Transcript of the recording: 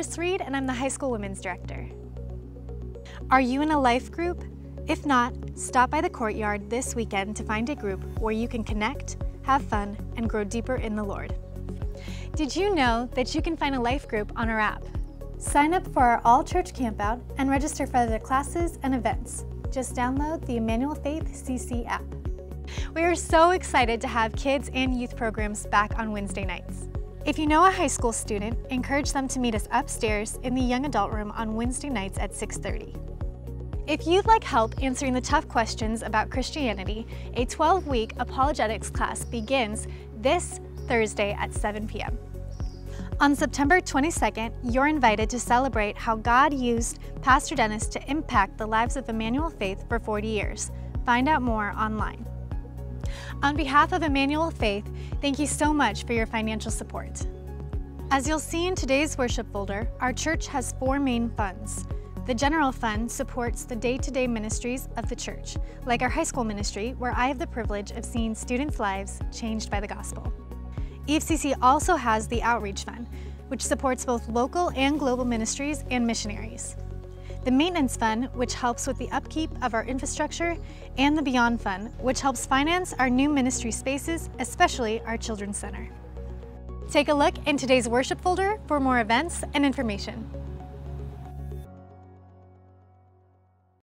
Chris Reed, and I'm the high school women's director. Are you in a life group? If not, stop by the courtyard this weekend to find a group where you can connect, have fun, and grow deeper in the Lord. Did you know that you can find a life group on our app? Sign up for our all-church campout and register for other classes and events. Just download the Emmanuel Faith CC app. We are so excited to have kids and youth programs back on Wednesday nights. If you know a high school student, encourage them to meet us upstairs in the Young Adult Room on Wednesday nights at 6:30. If you'd like help answering the tough questions about Christianity, a 12-week apologetics class begins this Thursday at 7 p.m. On September 22nd, you're invited to celebrate how God used Pastor Dennis to impact the lives of Emmanuel Faith for 40 years. Find out more online. On behalf of Emmanuel Faith, thank you so much for your financial support. As you'll see in today's worship folder, our church has four main funds. The General Fund supports the day-to-day ministries of the church, like our high school ministry, where I have the privilege of seeing students' lives changed by the gospel. EFCC also has the Outreach Fund, which supports both local and global ministries and missionaries. The Maintenance Fund, which helps with the upkeep of our infrastructure, and the Beyond Fund, which helps finance our new ministry spaces, especially our Children's Center. Take a look in today's worship folder for more events and information.